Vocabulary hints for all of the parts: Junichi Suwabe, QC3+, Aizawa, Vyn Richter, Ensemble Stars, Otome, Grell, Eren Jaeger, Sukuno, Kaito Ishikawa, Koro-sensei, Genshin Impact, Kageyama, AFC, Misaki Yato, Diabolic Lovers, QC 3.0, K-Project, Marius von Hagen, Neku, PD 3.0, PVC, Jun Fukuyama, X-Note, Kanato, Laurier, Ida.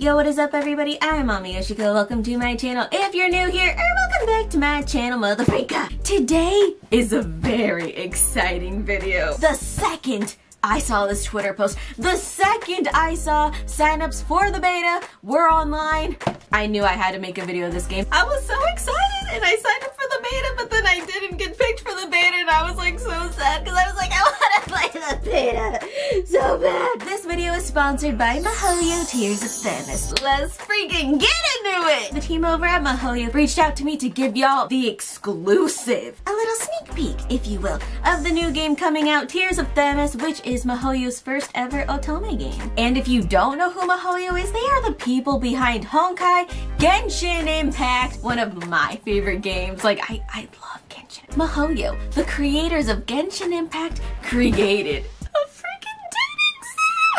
Yo, what is up everybody? I'm AmiYoshiko, welcome to my channel. If you're new here, welcome back to my channel, motherfucker. Today is a very exciting video. The second I saw this Twitter post, the second I saw signups for the beta were online, I knew I had to make a video of this game. I was so excited and I signed up for the beta, but then I didn't get picked for the beta and I was like so sad because I was like, I want to play the beta so bad. This video is sponsored by Mihoyo Tears of Themis. Let's freaking get into it! The team over at Mihoyo reached out to me to give y'all the exclusive, a little sneak peek, if you will, of the new game coming out, Tears of Themis, which is Mihoyo's first ever Otome game. And if you don't know who Mihoyo is, they are the people behind Honkai, Genshin Impact, one of my favorite games. Like, I love Genshin. Mihoyo, the creators of Genshin Impact, created a freaking dating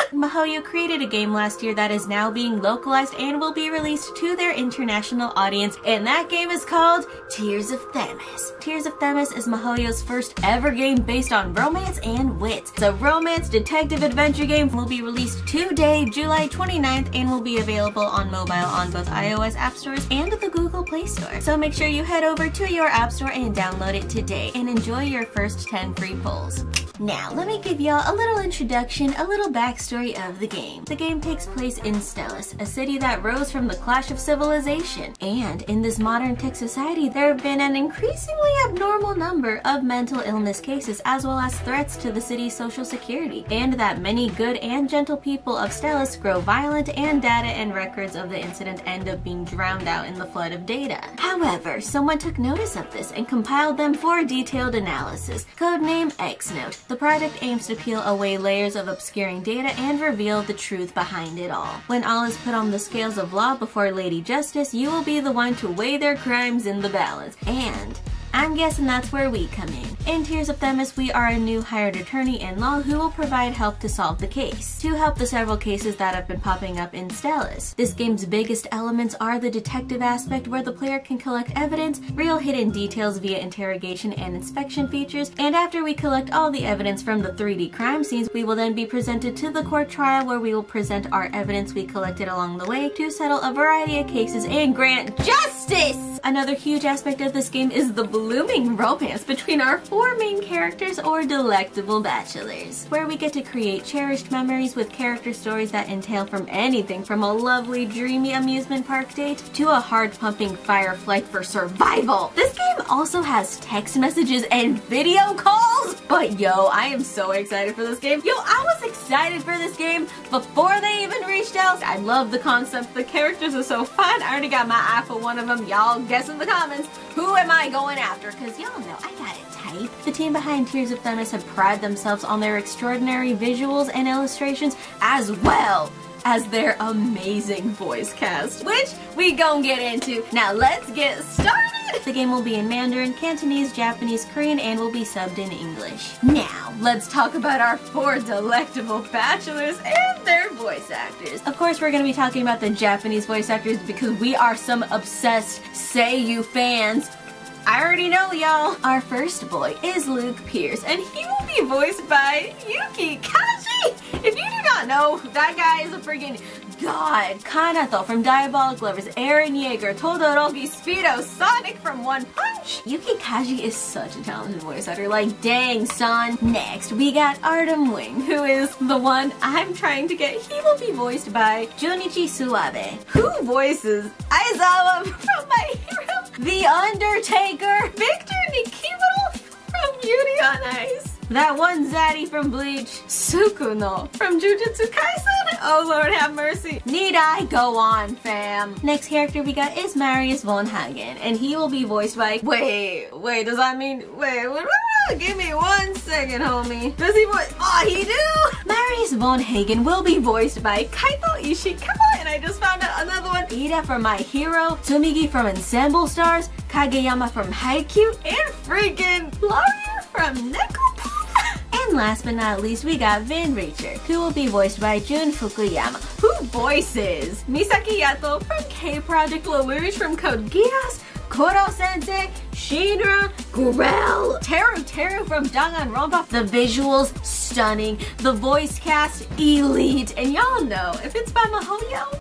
sim! Mihoyo created a game last year that is now being localized and will be released to their international audience, and that game is called Tears of Themis. Tears of Themis is Mihoyo's first ever game based on romance and wit. It's a romance detective adventure game, will be released today, July 29th, and will be available on mobile on both iOS app stores and the Google Play Store. So make sure you head over to your app store and download it today and enjoy your first 10 free pulls. Now, let me give y'all a little introduction, a little backstory of the game. The game takes place in Stellis, a city that rose from the clash of civilization. And in this modern tech society, there have been an increasingly abnormal number of mental illness cases, as well as threats to the city's social security, and that many good and gentle people of Stellis grow violent, and data and records of the incident end up being drowned out in the flood of data. However, someone took notice of this and compiled them for a detailed analysis, codenamed X-Note. The project aims to peel away layers of obscuring data and reveal the truth behind it all. When all is put on the scales of law before Lady Justice, you will be the one to weigh their crimes in the balance. And I'm guessing that's where we come in. In Tears of Themis, we are a new hired attorney in law who will provide help to solve the case, to help the several cases that have been popping up in Stellis. This game's biggest elements are the detective aspect, where the player can collect evidence, real hidden details via interrogation and inspection features, and after we collect all the evidence from the 3D crime scenes, we will then be presented to the court trial, where we will present our evidence we collected along the way to settle a variety of cases and grant justice! Another huge aspect of this game is the blooming romance between our four main characters, or delectable bachelors, where we get to create cherished memories with character stories that entail from anything from a lovely dreamy amusement park date to a hard pumping fire flight for survival. This game also has text messages and video calls, but yo, I am so excited for this game. Yo, I was excited for this game before they even reached out. I love the concept, the characters are so fun. I already got my eye for one of them. Y'all guess in the comments who am I going after, because y'all know I got it tight. The team behind Tears of Themis have prided themselves on their extraordinary visuals and illustrations, as well as their amazing voice cast, which we gonna get into. Now let's get started! The game will be in Mandarin, Cantonese, Japanese, Korean, and will be subbed in English. Now, let's talk about our four delectable bachelors and their voice actors. Of course, we're going to be talking about the Japanese voice actors because we are some obsessed Seiyu fans. I already know, y'all. Our first boy is Luke Pierce, and he will be voiced by Yuki Kaji. If you do not know, that guy is a freaking god. Kanato from Diabolic Lovers, Eren Jaeger, Todoroki, Speedo, Sonic from One Punch. Yuki Kaji is such a talented voice actor, like dang son. Next, we got Artem Wing, who is the one I'm trying to get. He will be voiced by Junichi Suwabe, who voices Aizawa from My Hero, The Undertaker, Victor Nikiforov from Yuri on Ice, that one zaddy from Bleach, Sukuno from Jujutsu Kaisen, oh lord have mercy, need I go on fam. Next character we got is Marius von Hagen, and he will be voiced by, wait, does that mean, wait, give me one second, homie. Does he voice? Oh, he do! Marius von Hagen will be voiced by Kaito Ishikawa, and I just found out another one. Ida from My Hero, Tsumigi from Ensemble Stars, Kageyama from Haikyuu, and freaking Laurier from Neku. And last but not least, we got Vyn Richter, who will be voiced by Jun Fukuyama, who voices Misaki Yato from K-Project LaLouche from Code Geass, Koro-sensei, Shinra, Grell, Teru from Danganronpa. The visuals, stunning. The voice cast, elite. And y'all know, if it's by Mihoyo,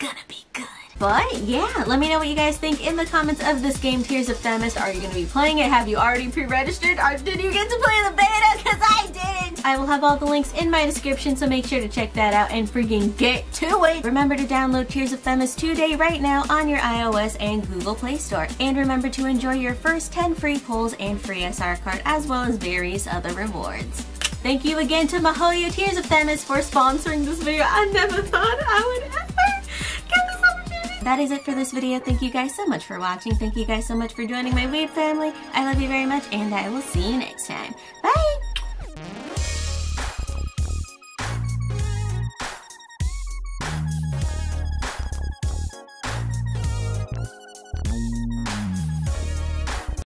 gonna be good. But yeah, let me know what you guys think in the comments of this game, Tears of Themis. Are you gonna be playing it? Have you already pre-registered? Or did you get to play the beta? Cause I didn't! I will have all the links in my description, so make sure to check that out and freaking get to it! Remember to download Tears of Themis today right now on your iOS and Google Play Store. And remember to enjoy your first 10 free pulls and free SR card, as well as various other rewards. Thank you again to Mihoyo Tears of Themis for sponsoring this video. I never thought I would ever get this opportunity. That is it for this video. Thank you guys so much for watching. Thank you guys so much for joining my weeb family. I love you very much, and I will see you next time. Bye!